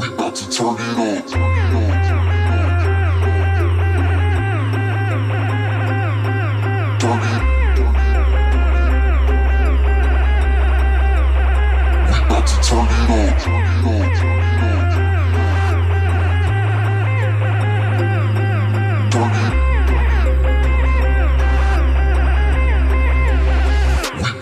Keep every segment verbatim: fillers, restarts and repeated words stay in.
we got to turn it on. Turn it. We got to turn it on. Turn it on. We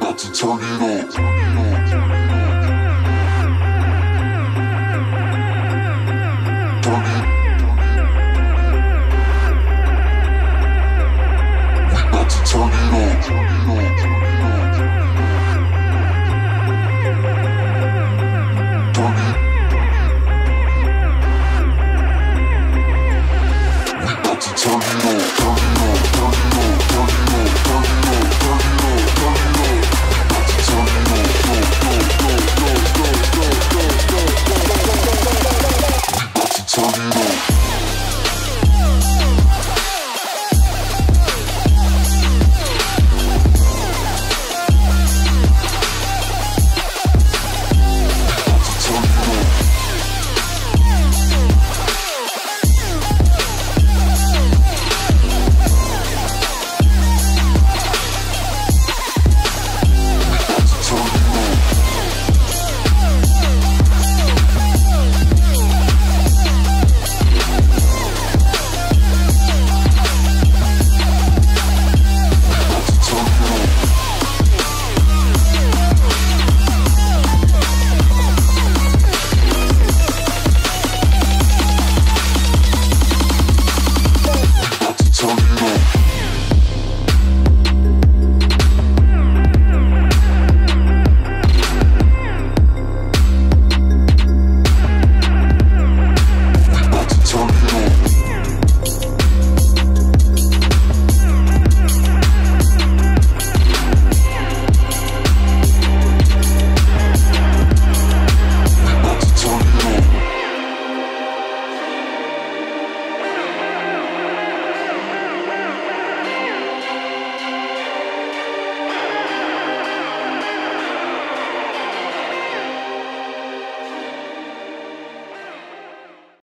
got to turn it on.